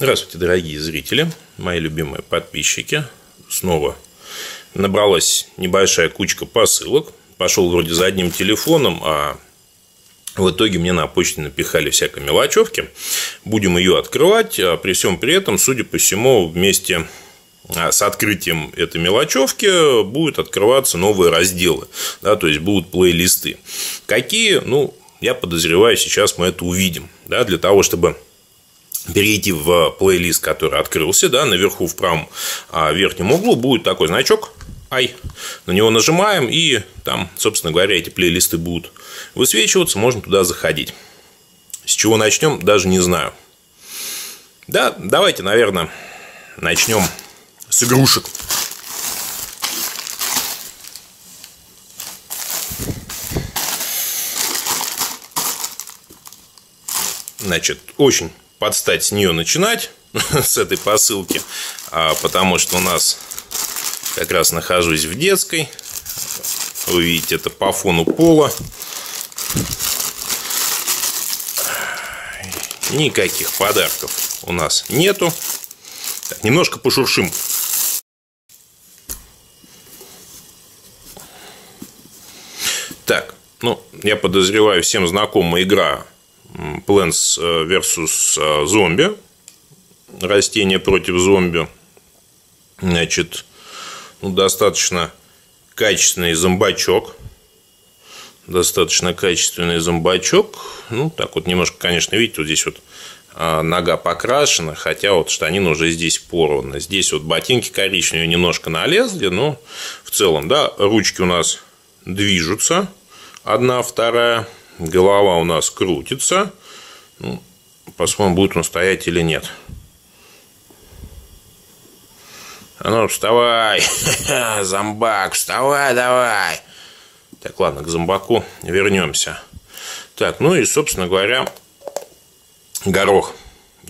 Здравствуйте, дорогие зрители, мои любимые подписчики. Снова набралась небольшая кучка посылок. Пошел вроде за одним телефоном, а в итоге мне на почте напихали всякой мелочевки. Будем ее открывать. При всем при этом, судя по всему, вместе с открытием этой мелочевки будут открываться новые разделы. Да, то есть будут плейлисты. Какие? Ну, я подозреваю, сейчас мы это увидим. Да, для того, чтобы перейти в плейлист, который открылся, да, наверху в правом верхнем углу будет такой значок. Ай, на него нажимаем, и там, собственно говоря, эти плейлисты будут высвечиваться, можно туда заходить. С чего начнем, даже не знаю. Да, давайте, наверное, начнем с игрушек. Значит, очень под стать с нее начинать, с этой посылки, потому что у нас как раз нахожусь в детской. Вы видите, это по фону пола. Никаких подарков у нас нету. Так, немножко пошуршим. Так, ну, я подозреваю, всем знакомая игра Plants versus зомби. Растения против зомби. Значит, ну, достаточно качественный зомбачок. Ну, так вот немножко, конечно, видите, вот здесь вот нога покрашена, хотя вот штанина уже здесь порвана. Здесь вот ботинки коричневые немножко налезли, но в целом, да, ручки у нас движутся. Одна, вторая. Голова у нас крутится. Ну, посмотрим, будет он стоять или нет. А ну, вставай! Зомбак, вставай, давай! Так, ладно, к зомбаку вернемся. Так, ну и, собственно говоря, горох.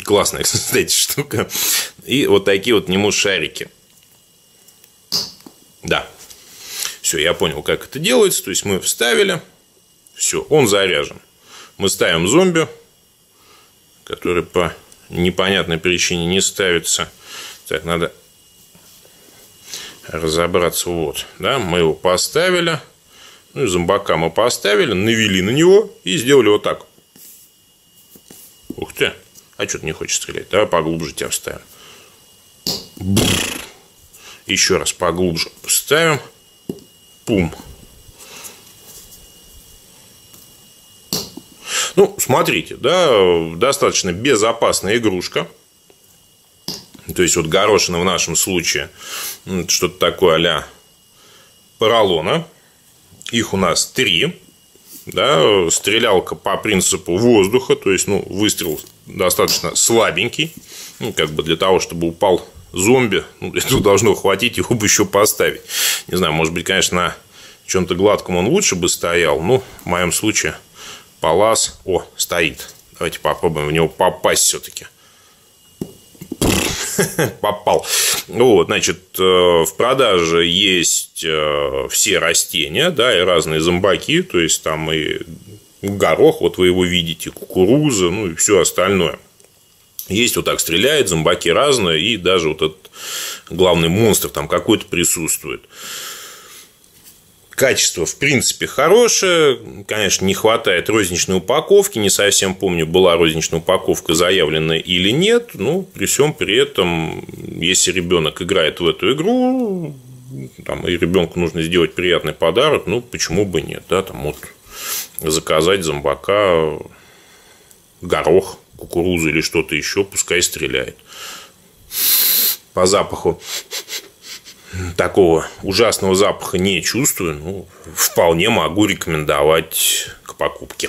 Классная, кстати, штука. И вот такие вот нему шарики. Да. Все, я понял, как это делается. То есть, мы вставили. Все, он заряжен. Мы ставим зомби, который по непонятной причине не ставится. Так, надо разобраться. Вот, да, мы его поставили. Ну и зомбака мы поставили, навели на него и сделали вот так. Ух ты, а что ты не хочешь стрелять? Давай поглубже тебя вставим. Еще раз поглубже вставим. Пум. Ну, смотрите, да, достаточно безопасная игрушка. То есть, вот горошина в нашем случае что-то такое а-ля поролона. Их у нас 3. Да, стрелялка по принципу воздуха. То есть, ну, выстрел достаточно слабенький. Ну, как бы для того, чтобы упал зомби, ну, этого должно хватить, его бы еще поставить. Не знаю, может быть, конечно, на чем-то гладком он лучше бы стоял. Но в моем случае... Палас. О, стоит. Давайте попробуем в него попасть все-таки. Попал. Вот, значит, в продаже есть все растения, да, и разные зомбаки. То есть, там и горох, вот вы его видите, кукуруза, ну и все остальное. Есть вот так стреляет, зомбаки разные, и даже вот этот главный монстр там какой-то присутствует. Качество, в принципе, хорошее. Конечно, не хватает розничной упаковки. Не совсем помню, была розничная упаковка заявлена или нет. Ну, при всем при этом, если ребенок играет в эту игру, там, и ребенку нужно сделать приятный подарок, ну, почему бы нет? Да? Там, вот, заказать зомбака, горох, кукурузу или что-то еще, пускай стреляет. По запаху... Такого ужасного запаха не чувствую, но вполне могу рекомендовать к покупке.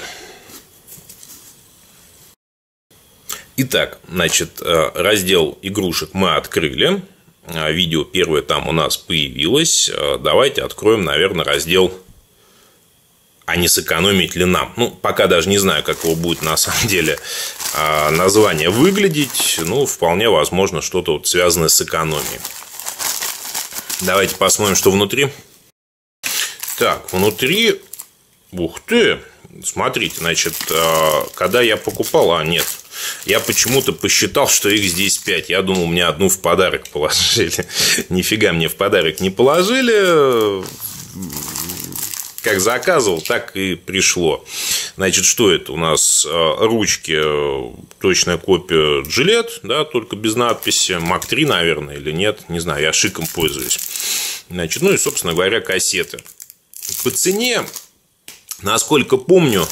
Итак, значит, раздел игрушек мы открыли. Видео первое там у нас появилось. Давайте откроем, наверное, раздел «А не сэкономить ли нам?». Ну, пока даже не знаю, как его будет на самом деле название выглядеть. Ну, вполне возможно, что-то вот связанное с экономией. Давайте посмотрим, что внутри. Так, внутри... Ух ты! Смотрите, значит, когда я покупал... А, нет. Я почему-то посчитал, что их здесь 5. Я думал, мне одну в подарок положили. Нифига мне в подарок не положили. Как заказывал, так и пришло. Значит, что это? У нас ручки, точная копия Gillette, да, только без надписи. Mac-3, наверное, или нет. Не знаю, я шиком пользуюсь. Значит, ну и, собственно говоря, кассеты. По цене, насколько помню,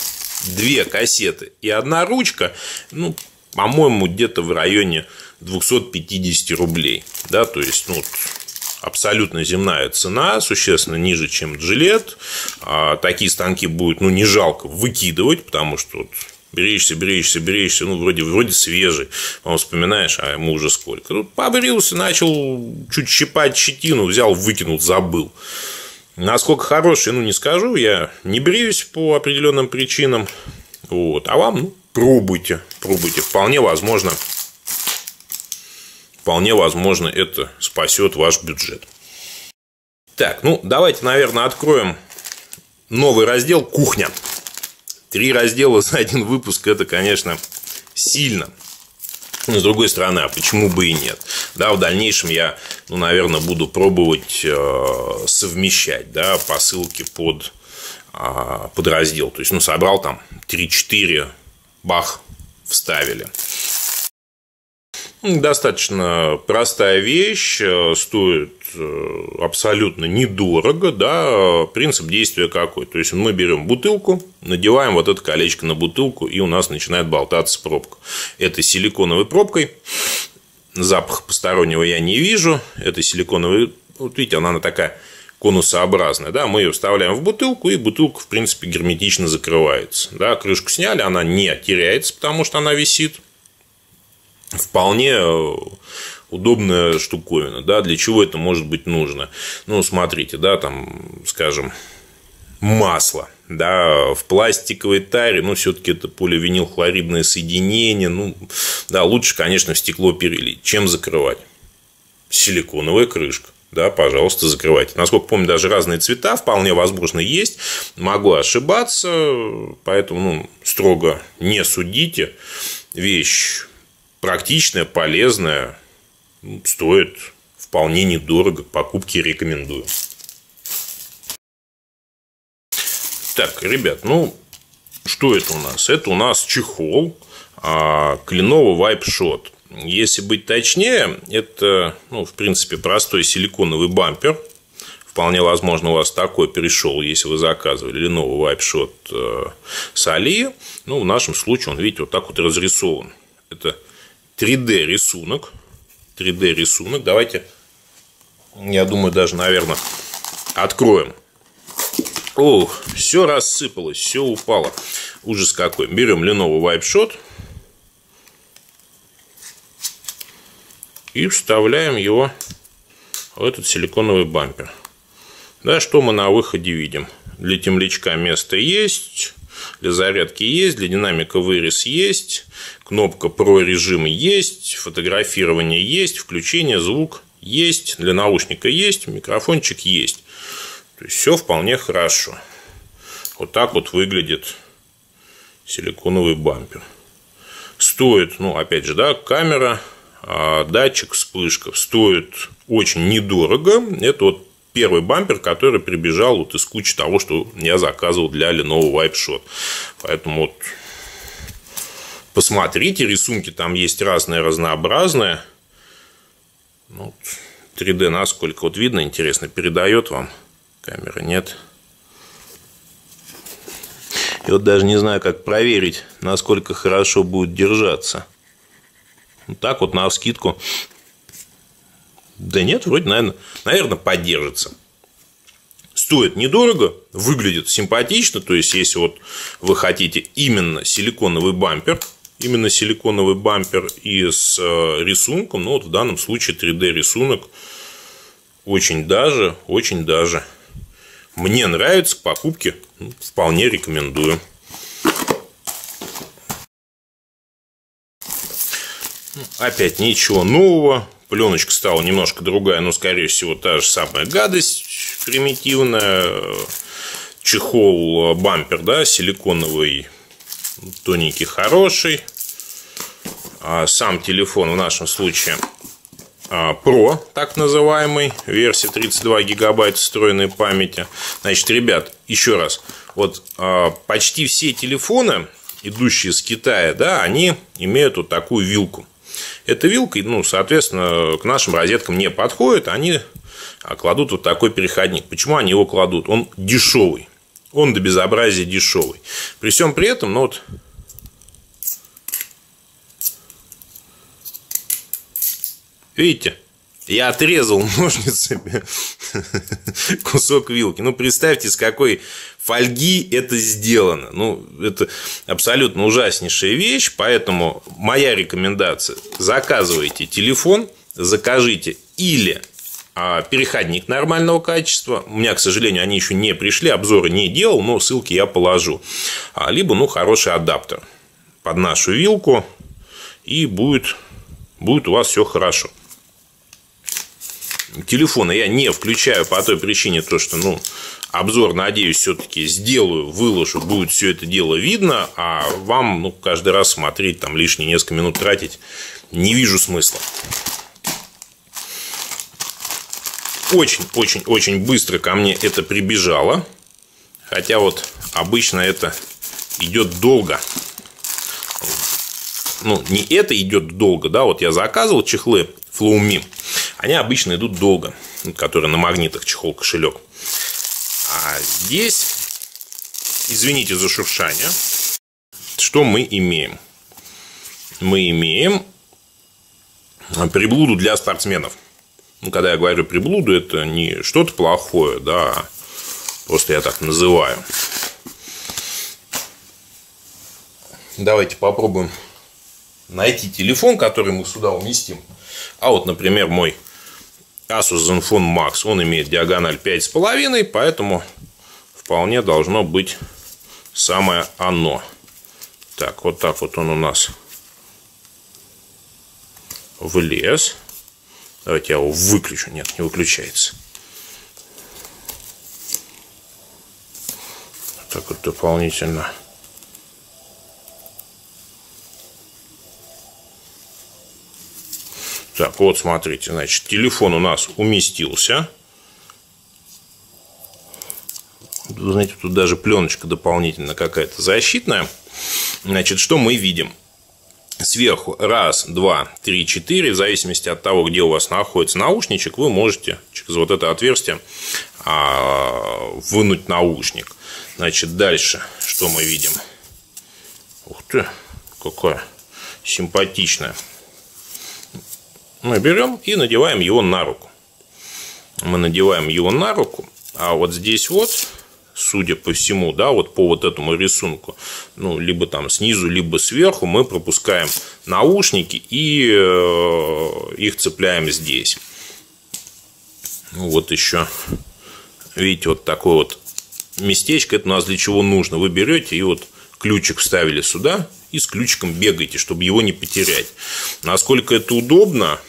2 кассеты и 1 ручка, ну, по-моему, где-то в районе 250 рублей. Да, то есть, ну, абсолютно земная цена, существенно ниже, чем Gillette. А такие станки будет, ну, не жалко выкидывать, потому что вот бережешься, ну, вроде свежий. Он вспоминаешь, а ему уже сколько. Ну, побрился, начал чуть щипать щетину, взял, выкинул, забыл. Насколько хороший, ну, не скажу, я не бреюсь по определенным причинам. Вот. А вам, ну, пробуйте. Вполне возможно, это спасет ваш бюджет. Так, ну, давайте, наверное, откроем новый раздел «Кухня». 3 раздела за 1 выпуск – это, конечно, сильно. Но, с другой стороны, а почему бы и нет? Да, в дальнейшем я, ну, наверное, буду пробовать совмещать, да, посылки под раздел. То есть, ну, собрал там 3-4, бах, вставили. Достаточно простая вещь, стоит абсолютно недорого, да, принцип действия какой? То есть, мы берем бутылку, надеваем вот это колечко на бутылку, и у нас начинает болтаться пробка. Это силиконовой пробкой, запаха постороннего я не вижу, это силиконовая, вот видите, она такая конусообразная, да, мы ее вставляем в бутылку, и бутылка, в принципе, герметично закрывается, да, крышку сняли, она не теряется, потому что она висит. Вполне удобная штуковина, да, для чего это может быть нужно? Ну, смотрите, да, там, скажем, масло, да, в пластиковой таре, ну, все-таки это поливинилхлоридное соединение, ну, да, лучше, конечно, в стекло перелить. Чем закрывать? Силиконовая крышка, да, пожалуйста, закрывайте. Насколько помню, даже разные цвета вполне возможно есть, могу ошибаться, поэтому, ну, строго не судите, вещь практичная, полезная, стоит вполне недорого, покупки рекомендую. Так, ребят, ну, что это у нас? Это у нас чехол Lenovo Vibe Shot. Если быть точнее, это, ну, в принципе, простой силиконовый бампер. Вполне возможно, у вас такой перешел, если вы заказывали Lenovo Vibe Shot с Али. Ну, в нашем случае он, видите, вот так вот разрисован. Это 3D-рисунок. Давайте, я думаю, даже, наверное, откроем. О, все рассыпалось, все упало. Ужас какой. Берем Lenovo Vibe Shot и вставляем его в этот силиконовый бампер. Да, что мы на выходе видим? Для темлячка место есть, для зарядки есть, для динамика вырез есть, кнопка про режим есть, фотографирование есть, включение, звук есть, для наушника есть, микрофончик есть. То есть, все вполне хорошо. Вот так вот выглядит силиконовый бампер. Стоит, ну, опять же, да, камера, датчик вспышков, стоит очень недорого. Это вот первый бампер, который прибежал вот из кучи того, что я заказывал для Lenovo Vibe Shot. Поэтому вот посмотрите, рисунки там есть разные, разнообразные. Вот 3D, насколько вот видно, интересно, передает вам. Камеры нет. И вот даже не знаю, как проверить, насколько хорошо будет держаться. Вот так вот навскидку. Да нет, вроде, наверное, поддержится. Стоит недорого, выглядит симпатично. То есть, если вот вы хотите именно силиконовый бампер и с рисунком, ну, вот в данном случае 3D рисунок очень даже. Мне нравится, покупки вполне рекомендую. Опять ничего нового. Пленочка стала немножко другая, но, скорее всего, та же самая гадость примитивная. Чехол, бампер, да, силиконовый, тоненький, хороший. сам телефон в нашем случае Pro, так называемый, версия 32 гигабайта встроенной памяти. Значит, ребят, еще раз, вот почти все телефоны, идущие с Китая, да, они имеют вот такую вилку. Эта вилка, ну, соответственно, к нашим розеткам не подходит, они кладут вот такой переходник. Почему они его кладут? Он дешевый, он до безобразия дешевый. При всем при этом, ну вот, видите, я отрезал ножницами кусок вилки. Ну, представьте, с какой фольги это сделано. Ну, это абсолютно ужаснейшая вещь. Поэтому моя рекомендация: заказывайте телефон, закажите или переходник нормального качества. У меня, к сожалению, они еще не пришли, обзоры не делал, но ссылки я положу. Либо, ну, хороший адаптер под нашу вилку, и будет у вас все хорошо. Телефоны я не включаю по той причине, то, что, ну, обзор, надеюсь, все-таки сделаю, выложу, будет все это дело видно, а вам, ну, каждый раз смотреть, там, лишние несколько минут тратить не вижу смысла. Очень-очень-очень быстро ко мне это прибежало, хотя вот обычно это идет долго. Ну, не это идет долго, да, вот я заказывал чехлы Floveme. Они обычно идут долго, которые на магнитах, чехол-кошелек. А здесь, извините за шуршание, что мы имеем? Мы имеем приблуду для спортсменов. Ну, когда я говорю приблуду, это не что-то плохое, да, просто я так называю. Давайте попробуем найти телефон, который мы сюда уместим. А вот, например, мой Asus Zenfone Max, он имеет диагональ 5,5, поэтому вполне должно быть самое оно. Так вот он у нас влез. Давайте я его выключу. Нет, не выключается. Так вот дополнительно. Так, вот смотрите, значит, телефон у нас уместился. Вы знаете, тут даже пленочка дополнительно какая-то защитная. Значит, что мы видим? Сверху 1, 2, 3, 4. В зависимости от того, где у вас находится наушничек, вы можете через вот это отверстие вынуть наушник. Значит, дальше что мы видим? Ух ты, какая симпатичная. Мы берем и надеваем его на руку. Мы надеваем его на руку, а вот здесь вот, судя по всему, да, вот по вот этому рисунку, ну, либо там снизу, либо сверху, мы пропускаем наушники и их цепляем здесь. Вот еще, видите, вот такое вот местечко, это у нас для чего нужно. Вы берете и вот ключик вставили сюда и с ключиком бегаете, чтобы его не потерять. Насколько это удобно,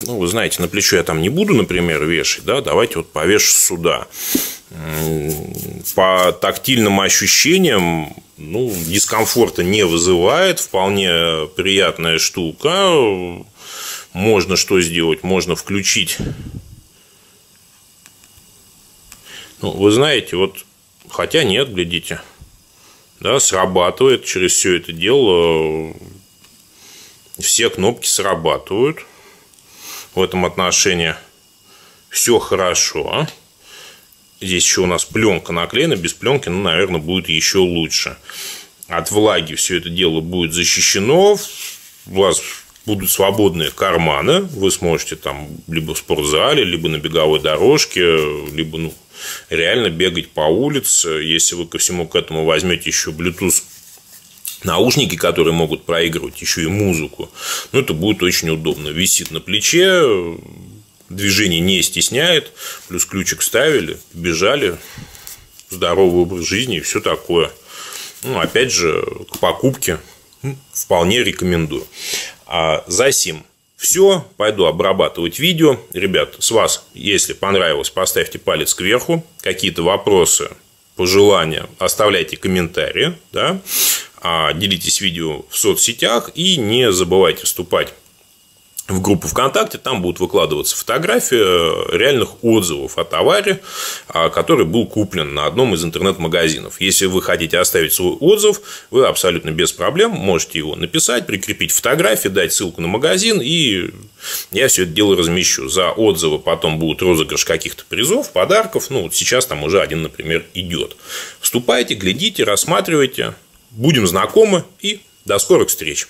ну, вы знаете, на плечо я там не буду, например, вешать, да, давайте вот повешу сюда. По тактильным ощущениям, ну, дискомфорта не вызывает, вполне приятная штука. Можно что сделать? Можно включить. Ну, вы знаете, вот, хотя нет, глядите. Да, срабатывает через все это дело. Все кнопки срабатывают. В этом отношении все хорошо. Здесь еще у нас пленка наклеена. Без пленки, ну, наверное, будет еще лучше. От влаги все это дело будет защищено. У вас будут свободные карманы. Вы сможете там либо в спортзале, либо на беговой дорожке, либо, ну, реально бегать по улице. Если вы ко всему к этому возьмете еще Bluetooth наушники, которые могут проигрывать еще и музыку, ну, это будет очень удобно. Висит на плече, движение не стесняет, плюс ключик вставили, бежали, здоровый образ жизни и все такое. Ну, опять же, к покупке вполне рекомендую. А за сим все, пойду обрабатывать видео. Ребят, с вас, если понравилось, поставьте палец кверху. Какие-то вопросы пожелания, оставляйте комментарии, да, делитесь видео в соцсетях и не забывайте вступать в группу ВКонтакте, там будут выкладываться фотографии реальных отзывов о товаре, который был куплен на одном из интернет-магазинов. Если вы хотите оставить свой отзыв, вы абсолютно без проблем можете его написать, прикрепить фотографии, дать ссылку на магазин, и я все это дело размещу. За отзывы потом будут розыгрыш каких-то призов, подарков. Ну, вот сейчас там уже один, например, идет. Вступайте, глядите, рассматривайте. Будем знакомы и до скорых встреч!